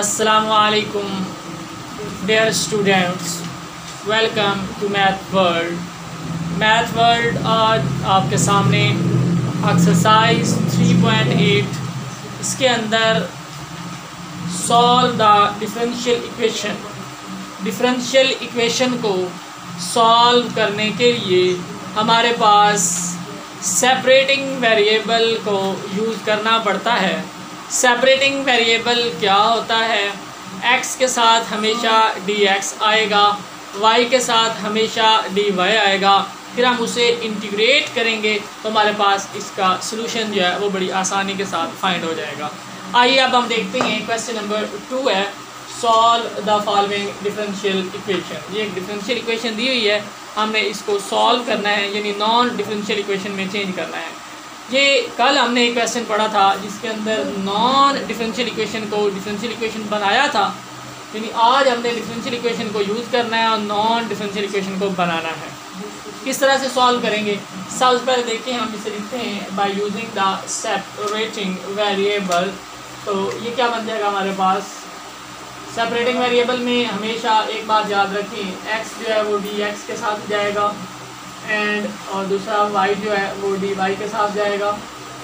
Assalamualaikum dear students, welcome to Math World। Math World आज आपके सामने एक्सरसाइज 3.8 इसके अंदर सॉल्व द डिफरेंशियल इक्वेशन को सॉल्व करने के लिए हमारे पास सेपरेटिंग वेरिएबल को यूज़ करना पड़ता है। सेपरेटिंग वेरिएबल क्या होता है? x के साथ हमेशा dx आएगा, y के साथ हमेशा dy आएगा, फिर हम उसे इंटीग्रेट करेंगे तो हमारे पास इसका सलूशन जो है वो बड़ी आसानी के साथ फाइंड हो जाएगा। आइए अब हम देखते हैं, क्वेश्चन नंबर 2 है solve the following differential equation. ये एक डिफरेंशियल इक्वेशन दी हुई है, हमने इसको सॉल्व करना है यानी नॉन डिफरेंशियल इक्वेशन में चेंज करना है। ये कल हमने एक क्वेश्चन पढ़ा था जिसके अंदर नॉन डिफरेंशियल इक्वेशन को डिफरेंशियल इक्वेशन बनाया था, यानी आज हमने डिफरेंशियल इक्वेशन को यूज़ करना है और नॉन डिफरेंशियल इक्वेशन को बनाना है। किस तरह से सॉल्व करेंगे, सबसे पहले देखिए हम इसे लिखते हैं by using the separating variable. तो ये क्या बन जाएगा हमारे पास, सेपरेटिंग वेरिएबल में हमेशा एक बात याद रखें, एक्स जो है वो डी एक्स के साथ जाएगा एंड और दूसरा वाई जो है वो डी वाई के साथ जाएगा।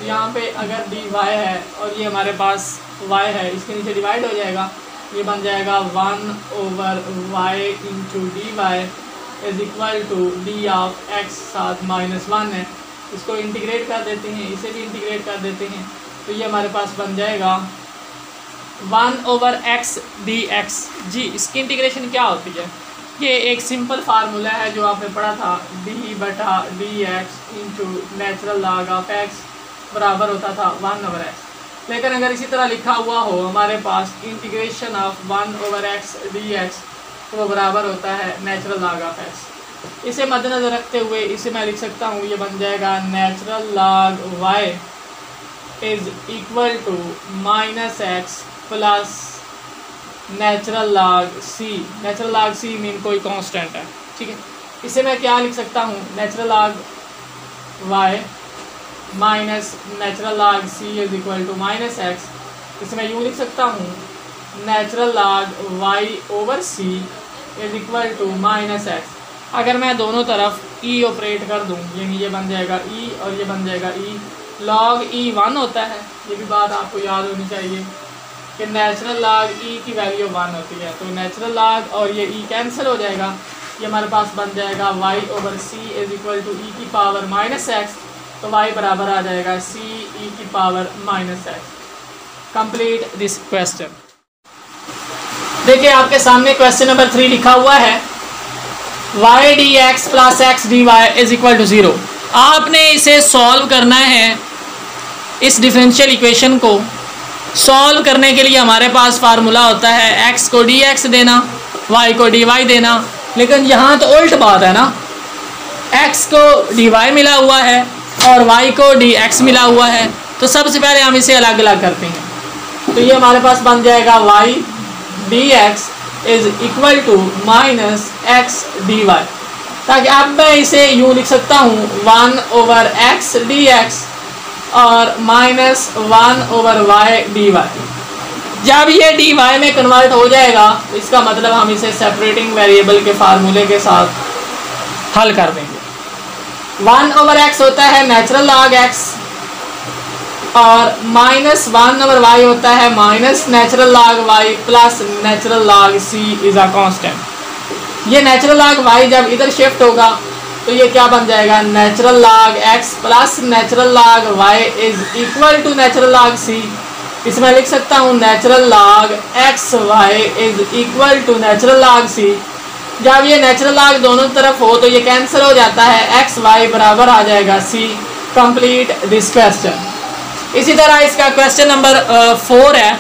यहाँ पे अगर डी वाई है और ये हमारे पास वाई है, इसके नीचे डिवाइड हो जाएगा, ये बन जाएगा 1/y into D Y is equal to d(x) साथ -1 है। इसको इंटीग्रेट कर देते हैं, इसे भी इंटीग्रेट कर देते हैं, तो ये हमारे पास बन जाएगा 1/x dx। जी, इसकी इंटीग्रेशन क्या होती है? ये एक सिंपल फार्मूला है जो आपने पढ़ा था, d/dx into natural log of x बराबर होता था 1/x। लेकिन अगर इसी तरह लिखा हुआ हो हमारे पास इंटीग्रेशन ऑफ 1/x dx, तो वो बराबर होता है नेचुरल लॉग ऑफ x। इसे मद्देनज़र रखते हुए इसे मैं लिख सकता हूँ, ये बन जाएगा natural log y is equal to -x plus natural log c। Natural log c mean कोई कांस्टेंट है, ठीक है। इसे मैं क्या लिख सकता हूँ, natural log y minus natural log c is equal to -x। इसे मैं यूँ लिख सकता हूँ, natural log y over c is equal to -x। अगर मैं दोनों तरफ e ऑपरेट कर दूँ, यानी ये बन जाएगा e और ये बन जाएगा e। लॉग e 1 होता है, ये भी बात आपको याद होनी चाहिए कि नेचुरल लॉग ई की वैल्यू 1 होती है। तो नेचुरल लॉग और ये ई कैंसिल हो जाएगा, ये हमारे पास बन जाएगा y/c is equal to e की पावर -x। तो y बराबर आ जाएगा c ई की power -x। Complete this question. देखिए आपके सामने क्वेश्चन नंबर 3 लिखा हुआ है, y(dx) plus x(dy) is equal to 0। आपने इसे सॉल्व करना है। इस डिफरेंशियल इक्वेशन को सॉल्व करने के लिए हमारे पास फार्मूला होता है, x को dx देना, y को dy देना। लेकिन यहाँ तो उल्ट बात है ना, x को dy मिला हुआ है और y को dx मिला हुआ है, तो सबसे पहले हम इसे अलग अलग करते हैं। तो ये हमारे पास बन जाएगा y dx is equal to -x dy। ताकि अब मैं इसे यूँ लिख सकता हूँ 1/x dx और -1/y dy। जब ये dy में कन्वर्ट हो जाएगा, इसका मतलब हम इसे सेपरेटिंग वेरिएबल के फार्मूले के साथ हल कर देंगे। 1/x होता है नेचुरल लॉग x और -1/y होता है minus natural log y plus natural log c is a constant. ये नेचुरल लॉग y जब इधर शिफ्ट होगा तो ये क्या बन जाएगा, natural log x plus natural log y is equal to natural log c। इसमें मैं लिख सकता हूँ natural log x y is equal to natural log c। जब ये नेचुरल लॉग दोनों तरफ हो तो ये कैंसिल हो जाता है, x y बराबर आ जाएगा c। Complete this question. इसी तरह इसका क्वेश्चन नंबर 4 है,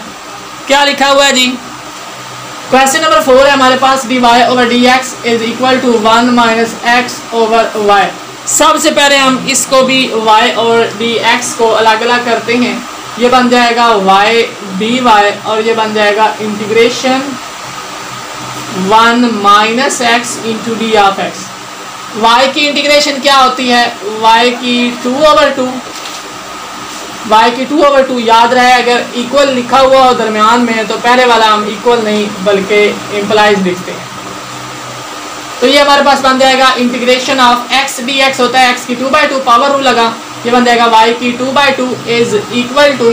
क्या लिखा हुआ है जी? क्वेश्चन नंबर 4 है हमारे पास, dy/dx is equal to 1 - x/y। सबसे पहले हम इसको भी y और dx को अलग अलग करते हैं। ये बन जाएगा y dy और ये बन जाएगा integration 1 - x into d of x। y की इंटीग्रेशन क्या होती है, y की 2/2 y की 2/2 याद रहे, अगर इक्वल लिखा हुआ हो दरम्यान में तो पहले वाला हम इक्वल नहीं बल्कि इम्प्लाइज लिखते हैं। तो ये हमारे पास बन जाएगा इंटीग्रेशन ऑफ x dx होता है, x की 2/2 पावर रू लगा, ये बन जाएगा y की 2/2 इज इक्वल टू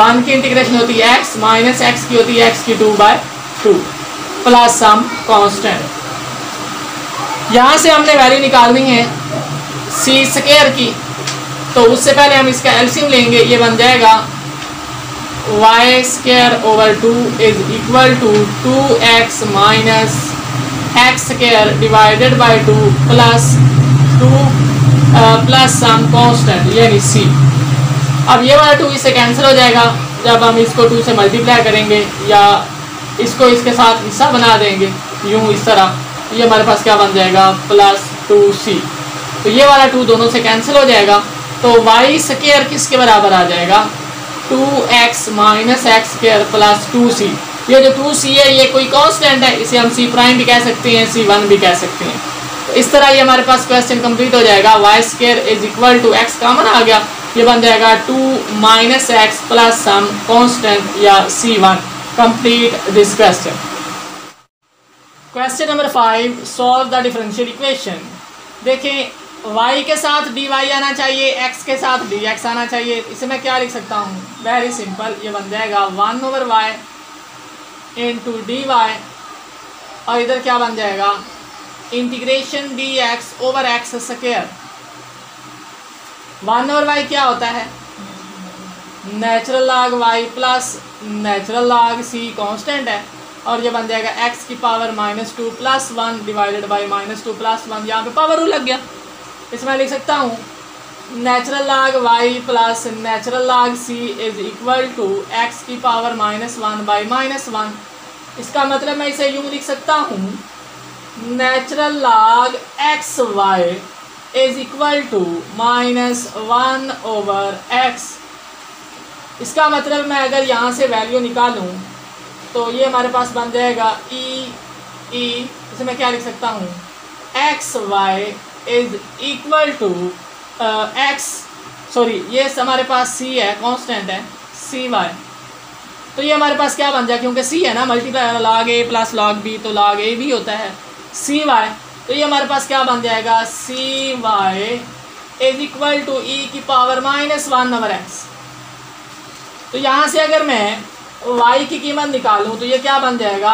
1 की इंटीग्रेशन होती है x माइनस x की होती है x की 2/2 प्लस सम कांस्टेंट। यहाँ से हमने वैल्यू निकालनी है c स्क्वायर की, तो उससे पहले हम इसका एलसीएम लेंगे, ये बन जाएगा y square over 2 is equal to 2x minus x square divided by 2 plus some constant यानी c। अब ये वाला 2 इससे कैंसिल हो जाएगा जब हम इसको 2 से मल्टीप्लाई करेंगे या इसको इसके साथ हिस्सा बना देंगे यूँ इस तरह, ये हमारे पास क्या बन जाएगा प्लस 2c। तो ये वाला 2 दोनों से कैंसिल हो जाएगा, तो y स्क्वायर किसके बराबर आ जाएगा 2x minus x square plus 2c। ये जो 2c है ये कोई कांस्टेंट है, इसे हम c प्राइम भी कह सकते हैं, c1 भी कह सकते हैं। तो इस तरह ये हमारे पास क्वेश्चन कंप्लीट हो जाएगा। y square is equal to x common आ गया, ये बन जाएगा 2 minus x plus some constant या c1। Complete this question. Question number 5, solve the differential equation. देखें y के साथ dy आना चाहिए, x के साथ dx आना चाहिए, इसे मैं क्या लिख सकता हूँ, वेरी सिंपल, ये बन जाएगा 1/y इंटू dy और इधर क्या बन जाएगा integration dx over x square. 1/y क्या होता है natural log y plus natural log c constant है, और ये बन जाएगा x की power -2 plus 1 divided by -2 plus 1, यहाँ पे पावर रू लग गया। इसमें लिख सकता हूँ natural log y plus natural log c is equal to x की पावर -1 बाई -1। इसका मतलब मैं इसे यूँ लिख सकता हूँ natural log x y is equal to -1/x। इसका मतलब मैं अगर यहाँ से वैल्यू निकालूँ तो ये हमारे पास बन जाएगा इसे मैं क्या लिख सकता हूँ x y is equal to x, sorry ये हमारे पास c है कांस्टेंट है सी वाई। तो ये हमारे पास क्या बन जाएगा, क्योंकि c है ना multiply log a plus log b, तो लॉग a भी होता है सी वाई। तो ये हमारे पास क्या बन जाएगा c y is equal to e की पावर -1/x। तो यहाँ से अगर मैं y की कीमत निकालूँ तो ये क्या बन जाएगा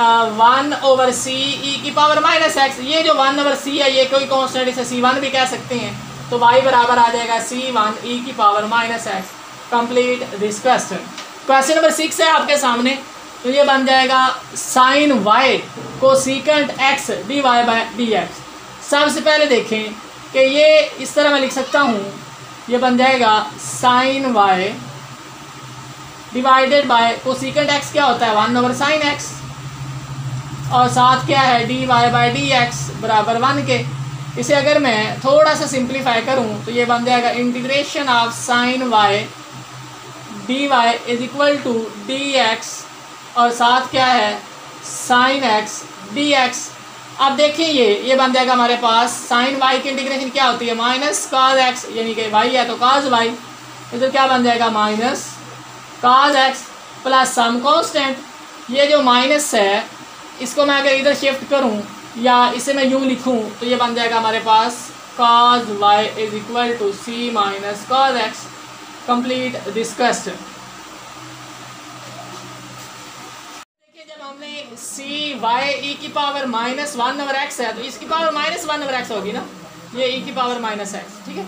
1/c ई की पावर -x। ये जो 1/c है ये कोई कांस्टेंट, इसे c1 भी कह सकते हैं, तो y बराबर आ जाएगा c1 ई की power -x। Complete this question. Question number 6 है आपके सामने, तो ये बन जाएगा साइन y को secant x d y by d x. सबसे पहले देखें कि ये इस तरह मैं लिख सकता हूँ, ये बन जाएगा साइन y डिवाइडेड बाय को सीकेंट x क्या होता है 1/sin x और साथ क्या है d y by d x बराबर 1 के। इसे अगर मैं थोड़ा सा सिंप्लीफाई करूँ तो ये बन जाएगा integration of sine y d Y is equal to d x और साथ क्या है साइन x dx। अब देखिए ये बन जाएगा हमारे पास साइन y की इंटीग्रेशन क्या होती है माइनस काज x, यानी कि y है तो काज y, इधर क्या बन जाएगा minus cos x plus some constant. ये जो माइनस है इसको मैं अगर इधर शिफ्ट करूँ या इसे मैं यूँ लिखूँ तो ये बन जाएगा हमारे पास cos y is equal to c minus cos x। Complete this question. C y e की पावर -1/x है तो इसकी पावर -1/x होगी ना, ये ई की पावर -x ठीक है।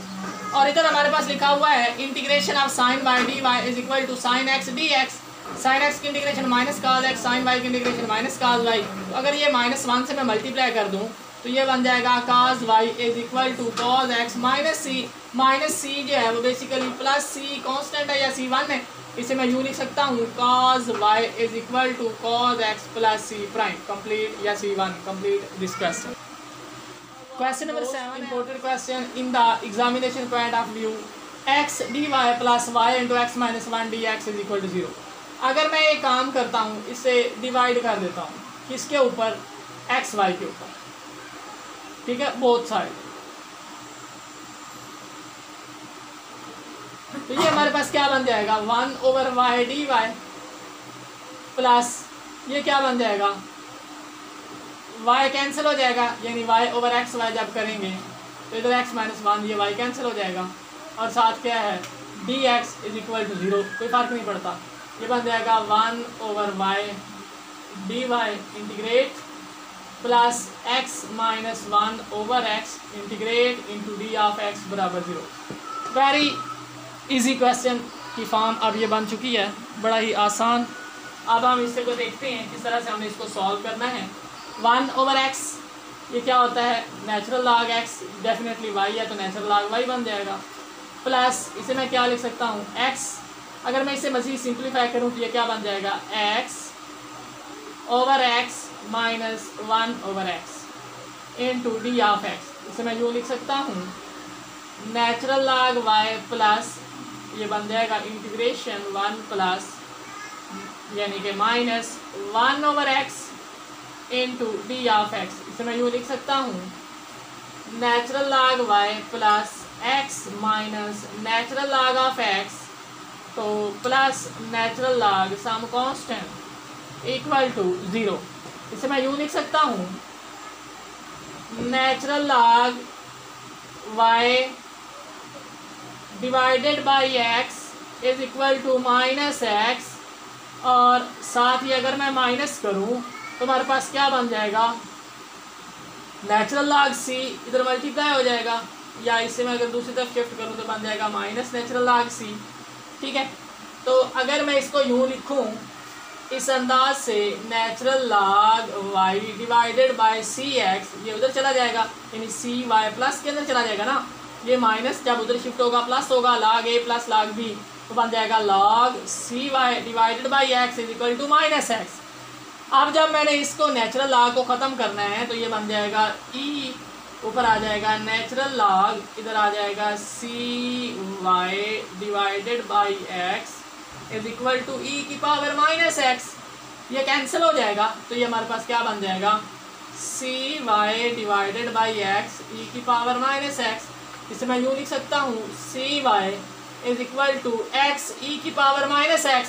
और इधर हमारे पास लिखा हुआ है integration of sine y d Y is equal to sine x d x. Sine x की integration minus cos x, sine y की इंटीग्रेशन माइनस काज वाई। तो अगर ये -1 से मैं मल्टीप्लाई कर दूँ तो ये बन जाएगा cos y is equal to cos x minus c जो है वो बेसिकली प्लस सी कॉन्स्टेंट है या c1 है, इसे मैं यूँ लिख सकता हूँ cos y is equal to cos x plus c prime. Complete या c1। Complete this question. Question number 7 important question in the examination point of view x d y plus y into x -1 d x is equal to 0। अगर मैं ये काम करता हूँ इसे divide कर देता हूँ किसके ऊपर एक्स वाई के ऊपर, ठीक है बोथ साइड। तो ये हमारे पास क्या बन जाएगा 1/y dy प्लस ये क्या बन जाएगा y कैंसिल हो जाएगा यानी y/x y जब करेंगे तो इधर x-1 ये y कैंसिल हो जाएगा और साथ क्या है dx = 0 कोई फर्क नहीं पड़ता। ये बन जाएगा 1/y dy integrate plus x - 1/x integrate into d(x) = 0। Very easy question की फॉर्म अब ये बन चुकी है, बड़ा ही आसान। अब हम इससे को देखते हैं किस तरह से हमें इसको सॉल्व करना है। 1/x ये क्या होता है natural log x, definitely y है तो नेचुरल log y बन जाएगा प्लस इसे मैं क्या लिख सकता हूँ x। अगर मैं इसे मज़ीद सिंप्लीफाई करूँ तो ये क्या बन जाएगा x/(x - 1/x) इंटू d(x) इसे मैं यूँ लिख सकता हूँ नेचुरल log y प्लस ये बन जाएगा इंटीग्रेशन 1 प्लस यानी कि -1/x इंटू d(x) इसे मैं यूँ लिख सकता हूँ natural log y plus x minus natural log of x तो plus natural log some constant = 0। इसे मैं यूँ लिख सकता हूँ natural log y divided by x = -x और साथ ही अगर मैं माइनस करूं तो हमारे पास क्या बन जाएगा नेचुरल log c इधर मल्टीप्लाई हो जाएगा या इसे मैं अगर दूसरी तरफ शिफ्ट करूं तो बन जाएगा माइनस नेचुरल log c। ठीक है, तो अगर मैं इसको यूं लिखूं इस अंदाज से natural log y divided by cx ये उधर चला जाएगा यानी cy प्लस के अंदर चला जाएगा ना, ये माइनस जब उधर शिफ्ट होगा प्लस होगा log a plus log b तो बन जाएगा log cy divided by x = -x। अब जब मैंने इसको नेचुरल log को ख़त्म करना है तो ये बन जाएगा e ऊपर आ जाएगा नेचुरल log इधर आ जाएगा cy divided by x = e⁻⁻x ये कैंसिल हो जाएगा तो ये हमारे पास क्या बन जाएगा cy divided by x e⁻⁻x। इसे मैं यूँ लिख सकता हूँ cy = x e⁻⁻x।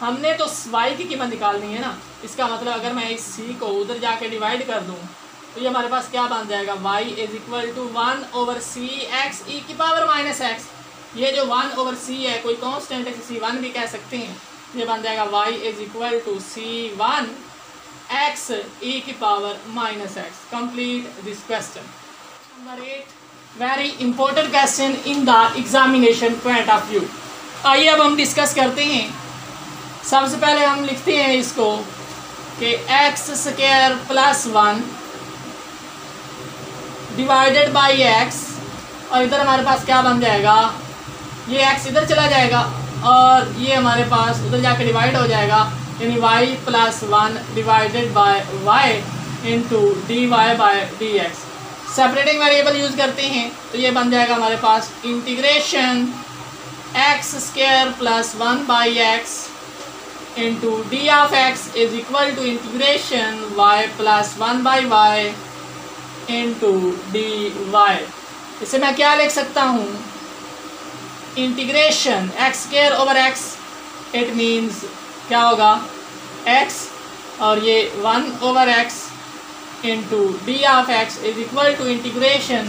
हमने तो y की कीमत निकालनी है ना, इसका मतलब अगर मैं इस c को उधर जाके डिवाइड कर दूं तो ये हमारे पास क्या बन जाएगा y = 1/cx e⁻⁻x। ये जो 1/c है कोई कांस्टेंट है, c1 भी कह सकते हैं, ये बन जाएगा y = c1x e⁻⁻x। Complete this question number 8, very important question in the examination point of view. आइए अब हम डिस्कस करते हैं। सबसे पहले हम लिखते हैं इसको कि x² + 1 डिवाइडेड बाई x और इधर हमारे पास क्या बन जाएगा ये x इधर चला जाएगा और ये हमारे पास उधर जाके डिवाइड हो जाएगा यानी y + 1 divided by y into dy/dx। Separating variable use करते हैं तो ये बन जाएगा हमारे पास integration x² + 1/x into d(x) = integration y + 1/y into dy। इसे मैं क्या लिख सकता हूँ integration x² / x it means क्या होगा x और ये 1/x into d(x) = integration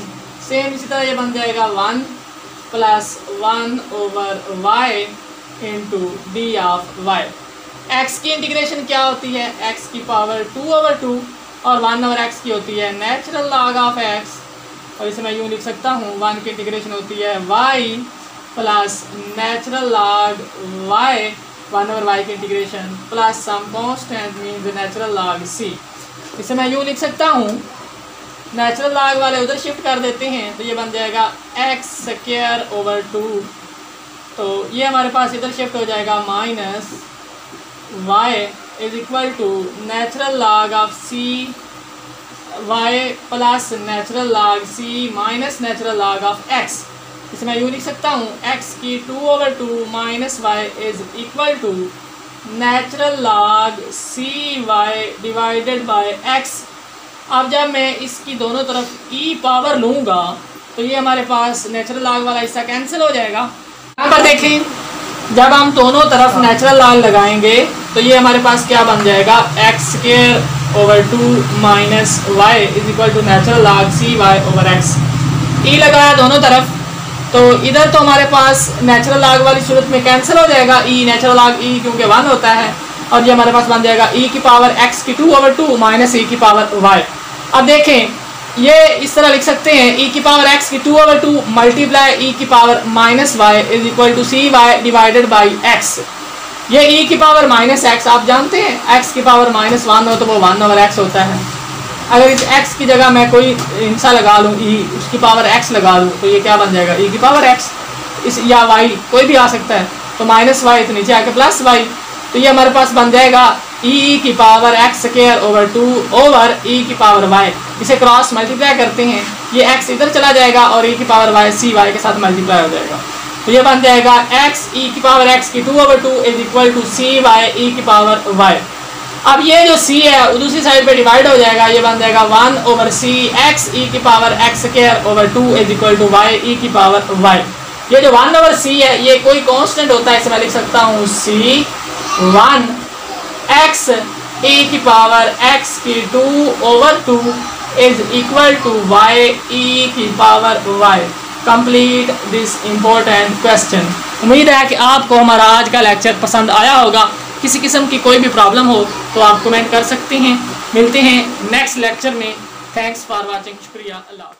same इसी तरह ये बन जाएगा 1 + 1/y इंटू d(y)। x की इंटीग्रेशन क्या होती है x² / 2/2 और 1/x की होती है नेचुरल log ऑफ x और इसे मैं यूँ लिख सकता हूँ 1 की इंटीग्रेशन होती है y plus natural log y 1/y की integration plus some constant means natural log c। इसे मैं यूँ लिख सकता हूँ नेचुरल log वाले उधर शिफ्ट कर देते हैं तो ये बन जाएगा x² / 2 तो ये हमारे पास इधर शिफ्ट हो जाएगा -y = natural log of c y plus natural log c minus natural log of x। इसे मैं यूँ लिख सकता हूँ x² / 2 -y = natural log cy divided by x। अब जब मैं इसकी दोनों तरफ e पावर लूँगा तो ये हमारे पास नेचुरल log वाला हिस्सा कैंसिल हो जाएगा यहाँ पर देखें, जब हम दोनों तरफ नेचुरल लाल लगाएंगे तो ये हमारे पास क्या बन जाएगा, x² / 2 - y = नेचुरल लाग cy/x। ई लगाया दोनों तरफ, तो इधर तो हमारे पास नेचुरल लाग वाली सूरत में कैंसिल हो जाएगा ई, नेचुरल लाग ई क्योंकि 1 होता है, और ये हमारे पास बन जाएगा e² x² / 2 - e² y। अब देखें ये इस तरह लिख सकते हैं e² x² / 2 multiply e² - y = cy/x। ये e² - x आप जानते हैं x की पावर -1 हो तो वो 1/x होता है। अगर इस x की जगह मैं कोई हिंसा लगा लूँ e, उसकी पावर x लगा लूँ तो ये क्या बन जाएगा e² x इस, या y कोई भी आ सकता है, तो -y तो नीचे आके +y, तो ये हमारे पास बन जाएगा e² x² / 2 / e² y। इसे क्रॉस मल्टीप्लाई करते हैं, ये x इधर चला जाएगा और e² y cy के साथ मल्टीप्लाई हो जाएगा, तो ये बन जाएगा x e² x² / 2 = cy e²y। अब ये जो c है वो दूसरी साइड पे डिवाइड हो जाएगा, ये बन जाएगा 1/c x e² x² / 2 = y e²y। ये जो 1/c है ये कोई कांस्टेंट होता है, इसे मैं लिख सकता हूँ c1 x e² x² / 2 = y e²y। Complete this important question. उम्मीद है कि आपको हमारा आज का लेक्चर पसंद आया होगा। किसी किस्म की कोई भी प्रॉब्लम हो तो आप कमेंट कर सकते हैं। मिलते हैं नेक्स्ट लेक्चर में। Thanks for watching. शुक्रिया, अल्लाह।